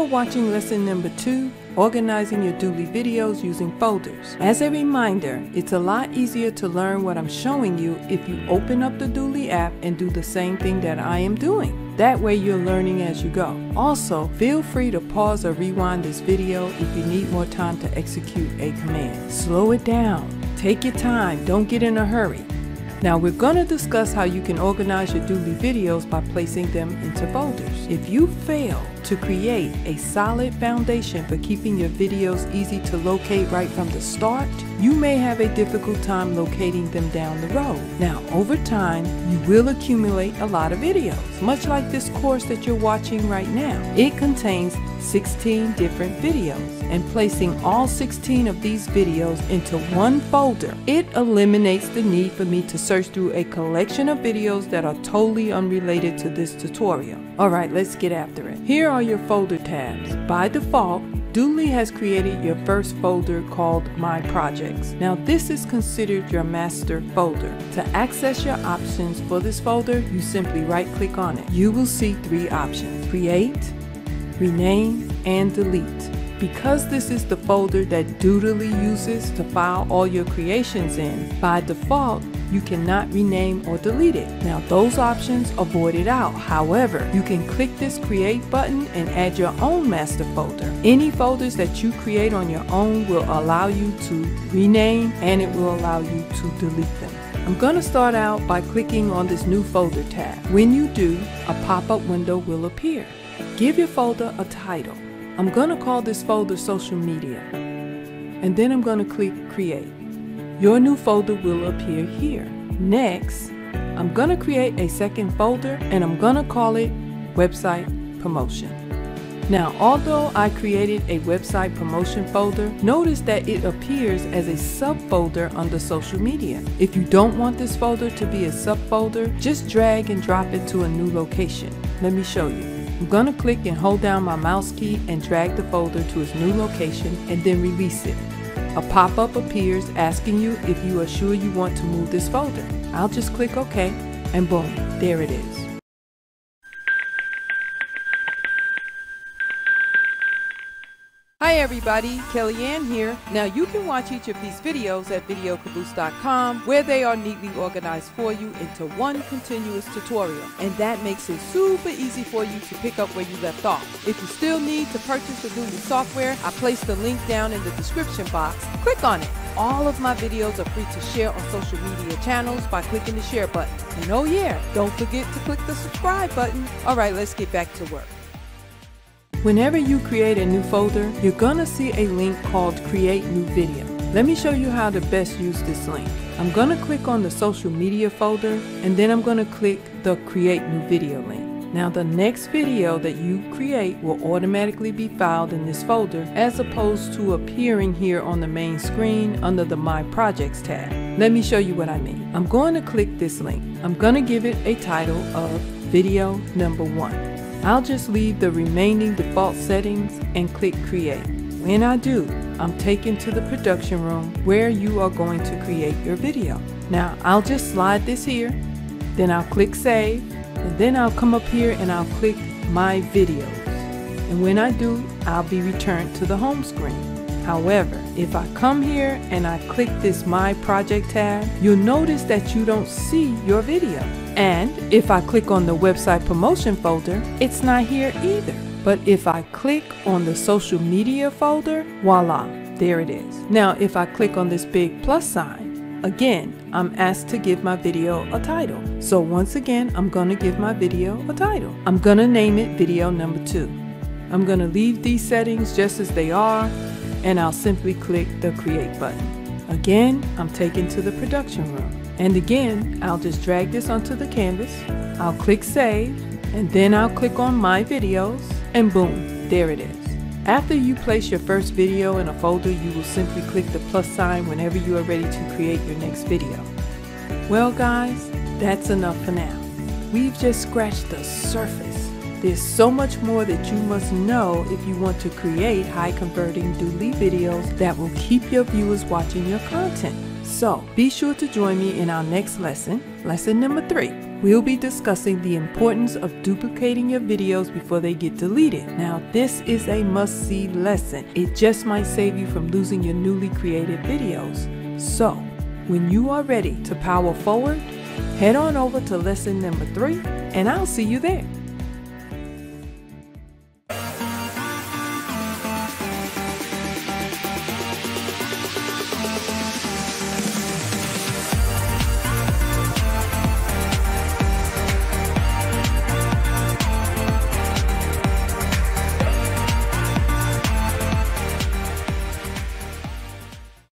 are watching lesson number 2, organizing your Doodly videos using folders. As a reminder, it's a lot easier to learn what I'm showing you if you open up the Doodly app and do the same thing that I am doing. That way you're learning as you go. Also, feel free to pause or rewind this video if you need more time to execute a command. Slow it down. Take your time. Don't get in a hurry. Now we're going to discuss how you can organize your Doodly videos by placing them into folders. If you fail to create a solid foundation for keeping your videos easy to locate right from the start, you may have a difficult time locating them down the road. Now over time, you will accumulate a lot of videos, much like this course that you're watching right now. It contains 16 different videos, and placing all 16 of these videos into one folder, it eliminates the need for me to search through a collection of videos that are totally unrelated to this tutorial. Alright, let's get after it. Here are your folder tabs. By default, Doodly has created your first folder called My Projects. Now this is considered your master folder. To access your options for this folder, you simply right click on it. You will see three options: Create, Rename, and Delete. Because this is the folder that Doodly uses to file all your creations in, by default, you cannot rename or delete it. Now those options are voided out. However, you can click this Create button and add your own master folder. Any folders that you create on your own will allow you to rename, and it will allow you to delete them. I'm going to start out by clicking on this new folder tab. When you do, a pop-up window will appear. Give your folder a title. I'm going to call this folder Social Media, and then I'm going to click Create. Your new folder will appear here. Next, I'm going to create a second folder, and I'm going to call it Website Promotion. Now, although I created a Website Promotion folder, notice that it appears as a subfolder under Social Media. If you don't want this folder to be a subfolder, just drag and drop it to a new location. Let me show you. I'm going to click and hold down my mouse key and drag the folder to its new location, and then release it. A pop-up appears asking you if you are sure you want to move this folder. I'll just click OK, and boom, there it is. Hi everybody, Kellyanne here. Now you can watch each of these videos at Videocaboose.com, where they are neatly organized for you into one continuous tutorial, and that makes it super easy for you to pick up where you left off. If you still need to purchase the Doodly software, I placed the link down in the description box. Click on it. All of my videos are free to share on social media channels by clicking the share button. And oh yeah, don't forget to click the subscribe button. Alright, let's get back to work. Whenever you create a new folder, you're gonna see a link called Create New Video. Let me show you how to best use this link. I'm gonna click on the Social Media folder, and then I'm gonna click the Create New Video link. Now the next video that you create will automatically be filed in this folder, as opposed to appearing here on the main screen under the My Projects tab. Let me show you what I mean. I'm going to click this link. I'm gonna give it a title of Video Number 1. I'll just leave the remaining default settings and click Create. When I do, I'm taken to the production room where you are going to create your video. Now I'll just slide this here, then I'll click Save, and then I'll come up here and I'll click My Videos. And when I do, I'll be returned to the home screen. However, if I come here and I click this My Project tab, you'll notice that you don't see your video. And if I click on the Website Promotion folder, it's not here either. But if I click on the Social Media folder, voila, there it is. Now if I click on this big plus sign, again, I'm asked to give my video a title. So once again, I'm going to give my video a title. I'm going to name it Video Number 2. I'm going to leave these settings just as they are, and I'll simply click the Create button. Again, I'm taken to the production room. And again, I'll just drag this onto the canvas. I'll click Save, and then I'll click on My Videos, and boom, there it is. After you place your first video in a folder, you will simply click the plus sign whenever you are ready to create your next video. Well guys, that's enough for now. We've just scratched the surface. There's so much more that you must know if you want to create high-converting Doodly videos that will keep your viewers watching your content. So be sure to join me in our next lesson, lesson number 3. We'll be discussing the importance of duplicating your videos before they get deleted. Now, this is a must-see lesson. It just might save you from losing your newly created videos. So when you are ready to power forward, head on over to lesson number 3 and I'll see you there.